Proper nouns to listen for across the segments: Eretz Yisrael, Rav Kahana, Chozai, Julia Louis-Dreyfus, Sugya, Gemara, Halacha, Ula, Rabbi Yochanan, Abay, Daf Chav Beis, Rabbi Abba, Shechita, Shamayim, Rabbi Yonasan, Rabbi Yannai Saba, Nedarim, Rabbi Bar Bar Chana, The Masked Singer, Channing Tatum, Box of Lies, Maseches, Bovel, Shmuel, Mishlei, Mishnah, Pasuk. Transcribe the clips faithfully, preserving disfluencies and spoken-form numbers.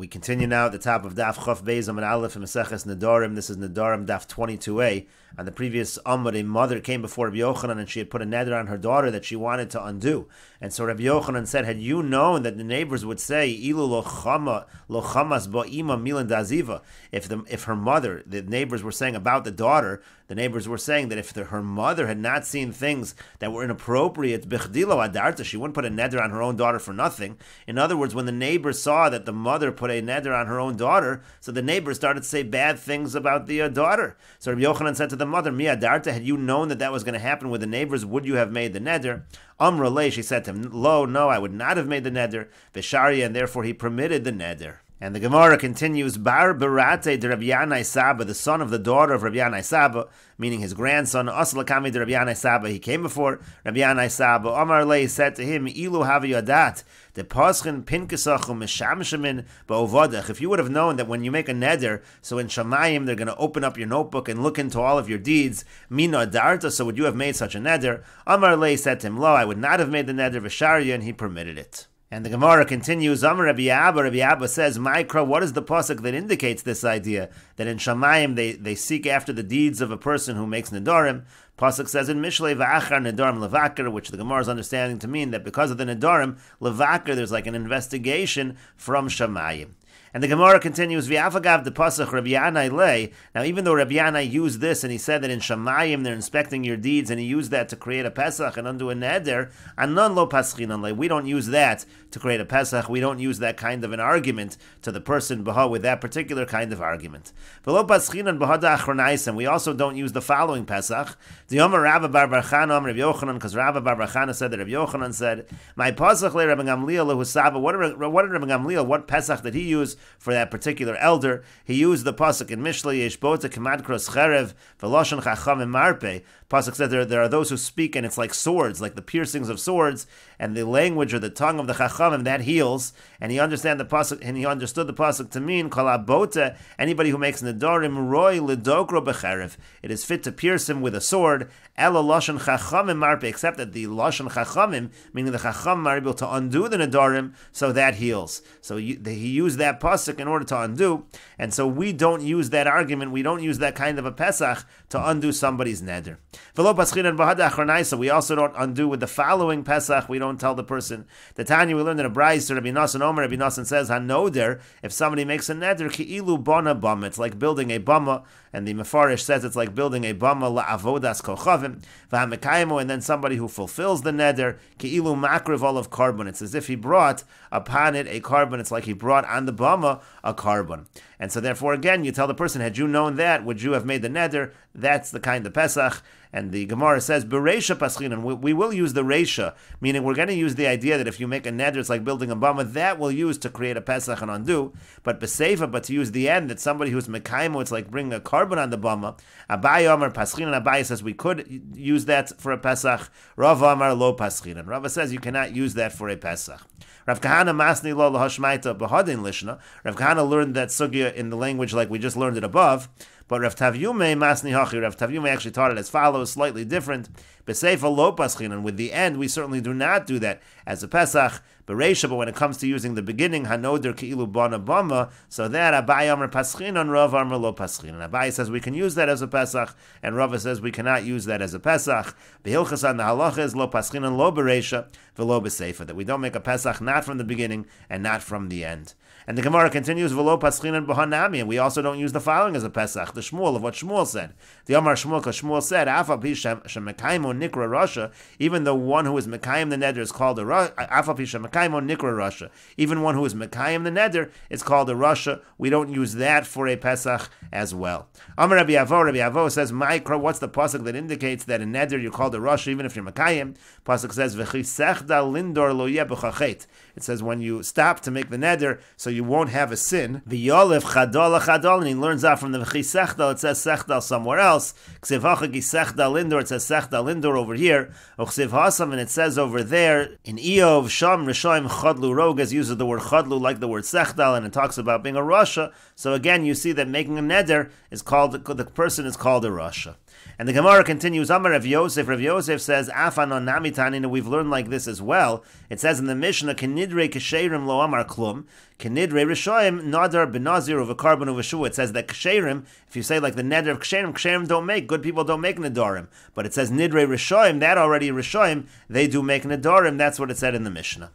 We continue now at the top of Daf Chav Beis Amud Aleph and Maseches Nedarim. This is Nedarim Daf twenty-two A. On the previous Amud, a mother came before Rabbi Yochanan and she had put a neder on her daughter that she wanted to undo. And so Rabbi Yochanan said, had you known that the neighbors would say, Ilu lo chama, lo chamas bo ima milan daziva, if the if her mother, the neighbors were saying about the daughter, the neighbors were saying that if the, her mother had not seen things that were inappropriate, bichdilo adarta, she wouldn't put a neder on her own daughter for nothing. In other words, when the neighbors saw that the mother put a neder on her own daughter, so the neighbors started to say bad things about the uh, daughter. So Rabbi Yochanan said to the mother, Mia Darta, had you known that that was going to happen with the neighbors, would you have made the neder? Amra le, she said to him, Lo, no, I would not have made the neder. Visharia, and therefore he permitted the neder. And the Gemara continues, Bar Barate de Rabbi Yannai Saba, the son of the daughter of Rabbi Yannai Saba, meaning his grandson, Aslakami de Rabbi Yannai Saba, he came before Rabbi Yannai Saba. Amar Lei said to him, Ilu havi adat, de paschin pinkesachum mishamshamin ba'ovadach. If you would have known that when you make a neder, so in Shamayim they're going to open up your notebook and look into all of your deeds, Mina darta, so would you have made such a neder? Amar Lei said to him, Lo, I would not have made the neder, Visharya, and he permitted it. And the Gemara continues, Amar Rabbi Abba, Rabbi Abba says, Ma'ikra, what is the pasuk that indicates this idea? That in Shamayim they, they seek after the deeds of a person who makes Nedarim. Pasuk says in Mishlei, Va'achar Nedarim Levakar, which the Gemara is understanding to mean that because of the Nedarim, Levakar, there's like an investigation from Shamayim. And the Gemara continues, V'afagav de pasach Rabbi Yannai lei. Now, even though Rabbi Yannai used this, and he said that in Shamayim they're inspecting your deeds, and he used that to create a Pesach and undo a neder, anon lo paschinan lei. We don't use that to create a Pesach. We don't use that kind of an argument to the person b'ha with that particular kind of argument. V'lo paschinan b'ha da'achronaisim. We also don't use the following Pesach. D'yomer Rabbi Bar Bar Chana Am Rabbi Yochanan, because Rabbi Bar Bar Chana said that Rabbi Yochanan said, My pasach le Rabbi Gamliel lehu Saba. What did Rabbi Gamliel? What Pesach did he use for that particular elder? He used the pasuk in Mishlei, Yeshbota kamad kros cherev v'loshen chacham marpe. Pasuk said there, there are those who speak, and it's like swords, like the piercings of swords, and the language or the tongue of the chachamim that heals. And he understand the pasuk, and he understood the pasuk to mean kol abota, anybody who makes nedarim roy ledokro becherev. It is fit to pierce him with a sword. Ela loshen chachamim marpe, except that the loshen chachamim, meaning the chachamim, are able to undo the nedarim, so that heals. So he used that pasuk in order to undo, and so we don't use that argument, we don't use that kind of a Pesach to undo somebody's neder. So we also don't undo with the following Pesach, we don't tell the person. The Tanya we learned in a Brayz, Rabbi Nosson Omer, Rabbi Nosson says, Hanoder, if somebody makes a neder, ki'ilu bona bama, it's like building a bama, and the Mefarish says it's like building a bama la'avodas kochavim, v'hamekaymo, and then somebody who fulfills the neder, ki'ilu makriv olav carbon, it's as if he brought upon it a carbon, it's like he brought on the bama a carbon. And so therefore, again, you tell the person, had you known that, would you have made the neder? That's the kind of Pesach. And the Gemara says, Bereisha paschinan, we, we will use the Reisha, meaning we're going to use the idea that if you make a neder, it's like building a bama, that we'll use to create a Pesach and undo. But Beseifa, but to use the end, that somebody who's Mekaymo, it's like bringing a carbon on the bama. Abay Amar paschinan, Abay says we could use that for a Pesach. Rav Amar lo paschinan. Rav says you cannot use that for a Pesach. Rav Kahana masni lo lahashmaita b'hadin lishna. Rav Kahana learned that sugya in the language like we just learned it above. But Rav Tavyume masni hachi. Rav Tavyume actually taught it as follows, slightly different. B'seifa lo paschinan. With the end, we certainly do not do that as a Pesach. Bereisha, but when it comes to using the beginning, hanoder ki'ilu bona bama, so that Abai amr paschinan, Rav amr lo paschinan. Abai says we can use that as a Pesach, and Rav says we cannot use that as a Pesach. Behilchas on the halacha is lo paschinan, lo bereisha, v'lo b'seifa, that we don't make a Pesach not from the beginning and not from the end. And the Gemara continues, v'lo paschinan b'hanami, and we also don't use the following as a Pesach, the Shmuel, of what Shmuel said. The Amar Shmuel, because Shmuel said, afa pi shemekaymo nikra rasha, even though one who is mekayim the neder is called a rasha, afa pi shemekaymo nikra rasha. Even one who is Mekayim the neder is called a rasha. We don't use that for a Pesach as well. Amar Rabbi Yehavu, Rabbi Yehavu says, Ma'ikra, what's the pasuk that indicates that in neder you're called a rasha even if you're Mekayim? Pasuk says, V'chisechda lindor lo yeh b'chachet. It says when you stop to make the neder, so you won't have a sin. V'yolev chadol chadol, and he learns out from the V'chisechdal, it says sechdal somewhere else. K'sev ha'chagisechdal lindor, it says sechdal lindor over here. O'chsev ha'sam, and it says over there in Eov, Sham, Rishon, Chodlu Rogas uses the word Chodlu like the word Sechdal, and it talks about being a Rasha. So again, you see that making a neder is called, the person is called a Rasha. And the Gemara continues, Amar Rav Yosef, Rav Yosef says, Afanon namitanina, we've learned like this as well. It says in the Mishnah, Kenidre Kesherim lo amar klum, Kenidre Rishoim, Nadar benazir of a carbon of a shu. It says that Kesherim, if you say like the Nedar of Kesherim, Kesherim don't make, good people don't make Nedarim. But it says Nidre Rishoim, that already Rishoim, they do make Nedarim. That's what it said in the Mishnah.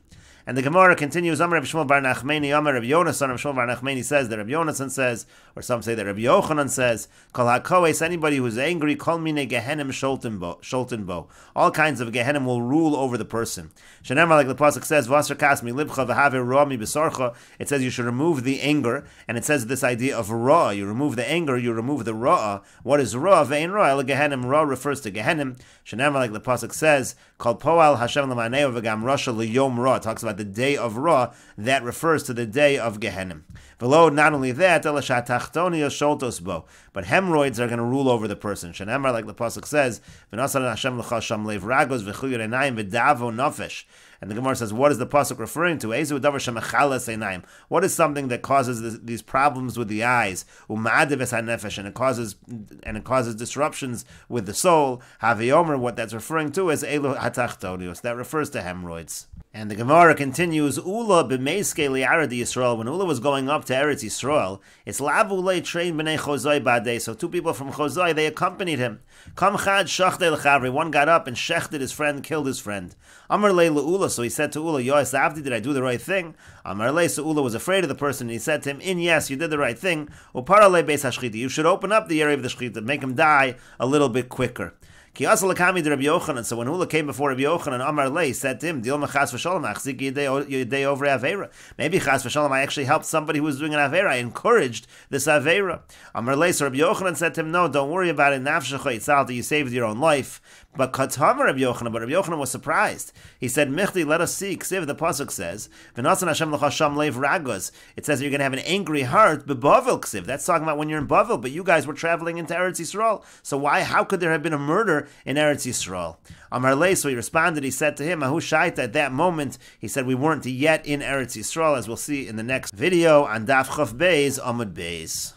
And the Gemara continues, Amar Rav Shmuel bar Nachmani, Amar Rabbi Yonasan, Rav Shmuel bar Nachmani says, that Rabbi Yonasan says, or some say that Rabbi Yochanan says, Kol ha-koes, anybody who's angry, Kol mine gehenim sholten bo. All kinds of gehenim will rule over the person. Shenemar, like the Pasuk says, Vaser kas mi libcha v'haver ra mi besarcha. It says you should remove the anger, and it says this idea of ra. You remove the anger, you remove the ra. What is ra? Ve'in ra, el gehenim. Ra refers to gehenim. Shenemar, like the Pasuk says, Kol poal Hashem l'maneo v'gam rasha l'yom ra. It talks about the day of Ra, that refers to the day of Gehenim. Below, not only that, but hemorrhoids are going to rule over the person. Shenemar, like the Pasuk says, and the Gemara says, what is the Pasuk referring to? What is something that causes this, these problems with the eyes? And it causes and it causes disruptions with the soul. What that's referring to is that refers to hemorrhoids. And the Gemara continues, Ula b'meiske li'arid Yisrael. When Ula was going up to Eretz Yisrael, it's Lavulei train b'nei Chozai ba'dei. So two people from Chozai, they accompanied him. Kam chad shachtel chavri. One got up and shechted his friend, killed his friend. Amar lei le'Ula. So he said to Ula, Yoes avdi, did I do the right thing? Amar lei. So Ula was afraid of the person, and he said to him, In yes, you did the right thing. Uparalei beis hashchita. You should open up the area of the shchita, make him die a little bit quicker. So when Ula came before Rabbi Yochanan, Amar Lei said to him, maybe Chas v'Shalom I actually helped somebody who was doing an Avera. I encouraged this Avera. Amar Lei, so Rabbi Yochanan said to him, no, don't worry about it. You saved your own life. But Katamar Rabbi Yochanan, but Rabbi Yochanan was surprised. He said, Michti, let us see. Ksiv, the Pasuk says, it says you're going to have an angry heart. Bovel Ksiv. That's talking about when you're in Bovel, but you guys were traveling into Eretz Yisrael. So why, how could there have been a murder in Eretz Yisrael? Amar Lei, so he responded, he said to him, Ahu Shaita, at that moment, he said, we weren't yet in Eretz Yisrael, as we'll see in the next video on Daf Chav Beis, Amud Beis.